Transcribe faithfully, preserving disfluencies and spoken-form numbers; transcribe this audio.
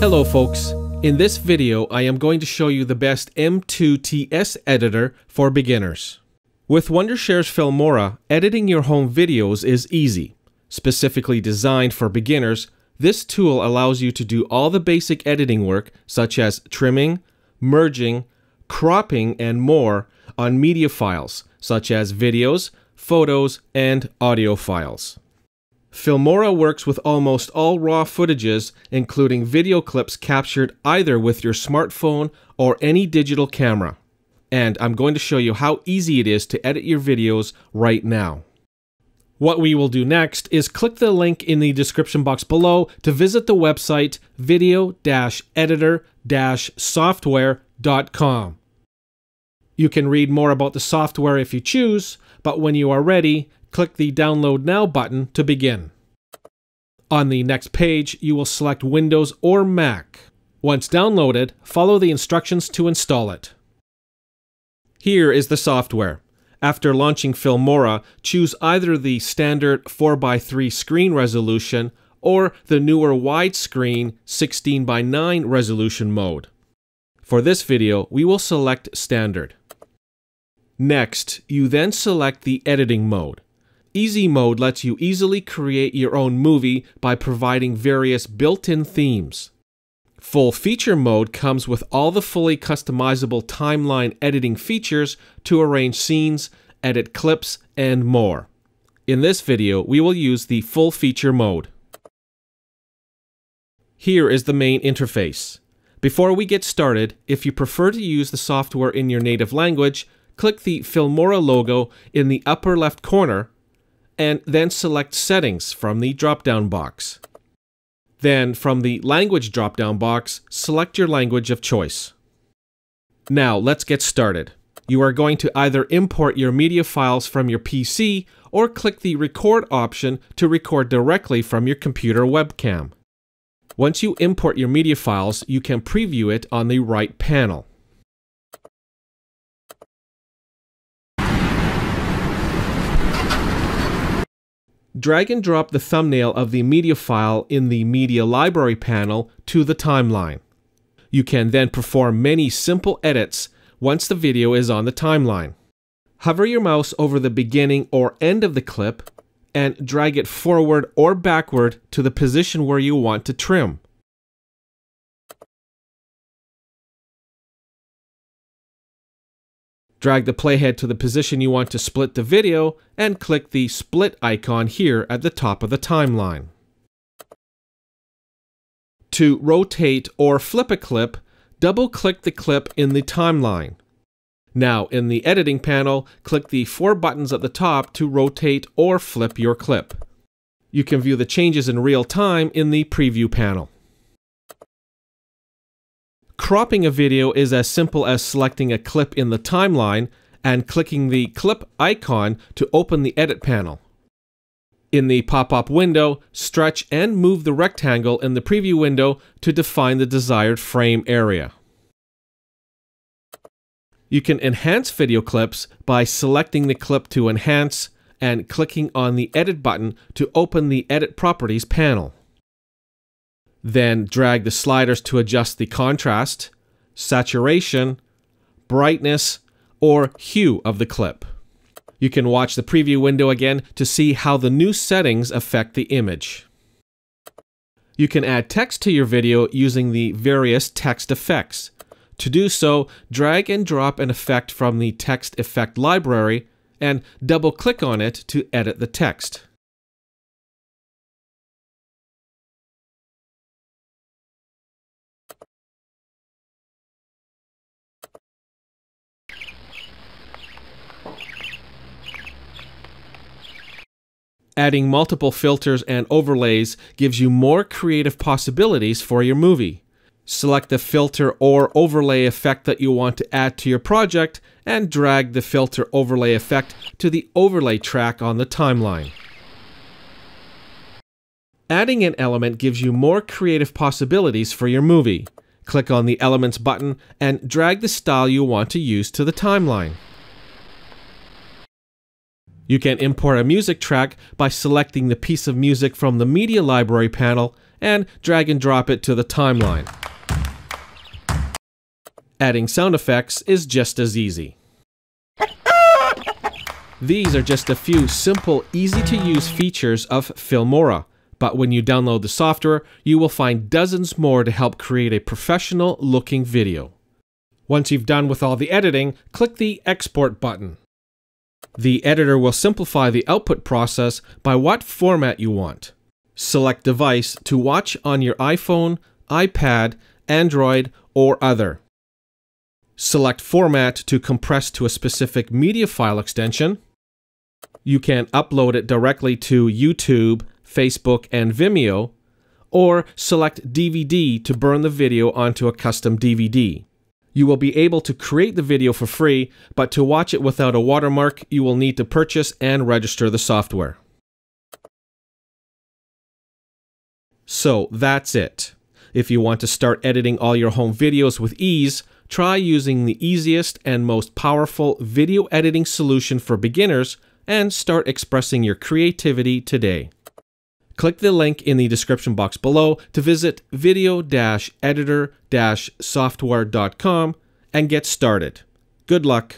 Hello folks, in this video I am going to show you the best M two T S editor for beginners. With Wondershare's Filmora, editing your home videos is easy. Specifically designed for beginners, this tool allows you to do all the basic editing work such as trimming, merging, cropping and more on media files such as videos, photos and audio files. Filmora works with almost all raw footages, including video clips captured either with your smartphone or any digital camera. And I'm going to show you how easy it is to edit your videos right now. What we will do next is click the link in the description box below to visit the website video editor software dot com. You can read more about the software if you choose, but when you are ready, click the Download Now button to begin. On the next page, you will select Windows or Mac. Once downloaded, follow the instructions to install it. Here is the software. After launching Filmora, choose either the standard four by three screen resolution or the newer widescreen sixteen by nine resolution mode. For this video, we will select Standard. Next, you then select the Editing mode. Easy mode lets you easily create your own movie by providing various built-in themes. Full feature mode comes with all the fully customizable timeline editing features to arrange scenes, edit clips, and more. In this video, we will use the full feature mode. Here is the main interface. Before we get started, if you prefer to use the software in your native language, click the Filmora logo in the upper left corner and then select Settings from the drop-down box. Then, from the Language drop-down box, select your language of choice. Now, let's get started. You are going to either import your media files from your P C or click the Record option to record directly from your computer webcam. Once you import your media files, you can preview it on the right panel. Drag and drop the thumbnail of the media file in the Media Library panel to the timeline. You can then perform many simple edits once the video is on the timeline. Hover your mouse over the beginning or end of the clip and drag it forward or backward to the position where you want to trim. Drag the playhead to the position you want to split the video and click the split icon here at the top of the timeline. To rotate or flip a clip, double-click the clip in the timeline. Now, in the editing panel, click the four buttons at the top to rotate or flip your clip. You can view the changes in real time in the preview panel. Cropping a video is as simple as selecting a clip in the timeline and clicking the clip icon to open the edit panel. In the pop-up window, stretch and move the rectangle in the preview window to define the desired frame area. You can enhance video clips by selecting the clip to enhance and clicking on the edit button to open the edit properties panel. Then drag the sliders to adjust the contrast, saturation, brightness, or hue of the clip. You can watch the preview window again to see how the new settings affect the image. You can add text to your video using the various text effects. To do so, drag and drop an effect from the text effect library and double-click on it to edit the text. Adding multiple filters and overlays gives you more creative possibilities for your movie. Select the filter or overlay effect that you want to add to your project and drag the filter overlay effect to the overlay track on the timeline. Adding an element gives you more creative possibilities for your movie. Click on the Elements button and drag the style you want to use to the timeline. You can import a music track by selecting the piece of music from the Media Library panel and drag and drop it to the timeline. Adding sound effects is just as easy. These are just a few simple, easy-to-use features of Filmora, but when you download the software, you will find dozens more to help create a professional-looking video. Once you've done with all the editing, click the Export button. The editor will simplify the output process by what format you want. Select device to watch on your iPhone, iPad, Android, or other. Select format to compress to a specific media file extension. You can upload it directly to YouTube, Facebook, and Vimeo, or select D V D to burn the video onto a custom D V D. You will be able to create the video for free, but to watch it without a watermark, you will need to purchase and register the software. So that's it. If you want to start editing all your home videos with ease, try using the easiest and most powerful video editing solution for beginners and start expressing your creativity today. Click the link in the description box below to visit video editor software dot com and get started. Good luck.